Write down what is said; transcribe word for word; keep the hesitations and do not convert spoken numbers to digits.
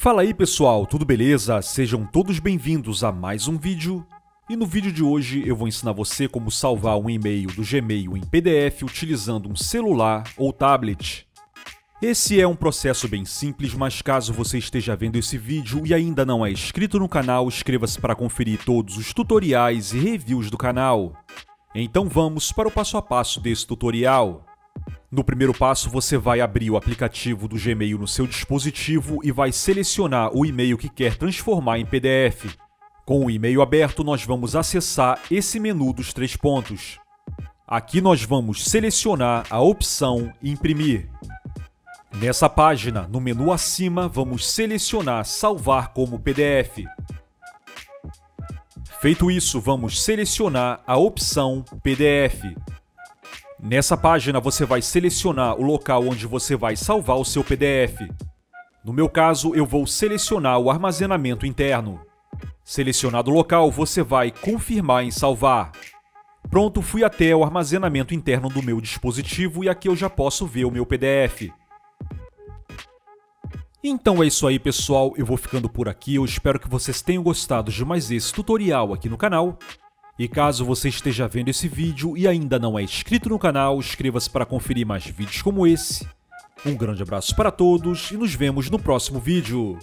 Fala aí pessoal, tudo beleza? Sejam todos bem-vindos a mais um vídeo. E no vídeo de hoje eu vou ensinar você como salvar um e-mail do Gmail em P D F utilizando um celular ou tablet. Esse é um processo bem simples, mas caso você esteja vendo esse vídeo e ainda não é inscrito no canal, inscreva-se para conferir todos os tutoriais e reviews do canal. Então vamos para o passo a passo desse tutorial. No primeiro passo, você vai abrir o aplicativo do Gmail no seu dispositivo e vai selecionar o e-mail que quer transformar em P D F. Com o e-mail aberto, nós vamos acessar esse menu dos três pontos. Aqui nós vamos selecionar a opção Imprimir. Nessa página, no menu acima, vamos selecionar Salvar como P D F. Feito isso, vamos selecionar a opção P D F. Nessa página, você vai selecionar o local onde você vai salvar o seu P D F. No meu caso, eu vou selecionar o armazenamento interno. Selecionado o local, você vai confirmar em salvar. Pronto, fui até o armazenamento interno do meu dispositivo e aqui eu já posso ver o meu P D F. Então é isso aí, pessoal. Eu vou ficando por aqui. Eu espero que vocês tenham gostado de mais esse tutorial aqui no canal. E caso você esteja vendo esse vídeo e ainda não é inscrito no canal, inscreva-se para conferir mais vídeos como esse. Um grande abraço para todos e nos vemos no próximo vídeo.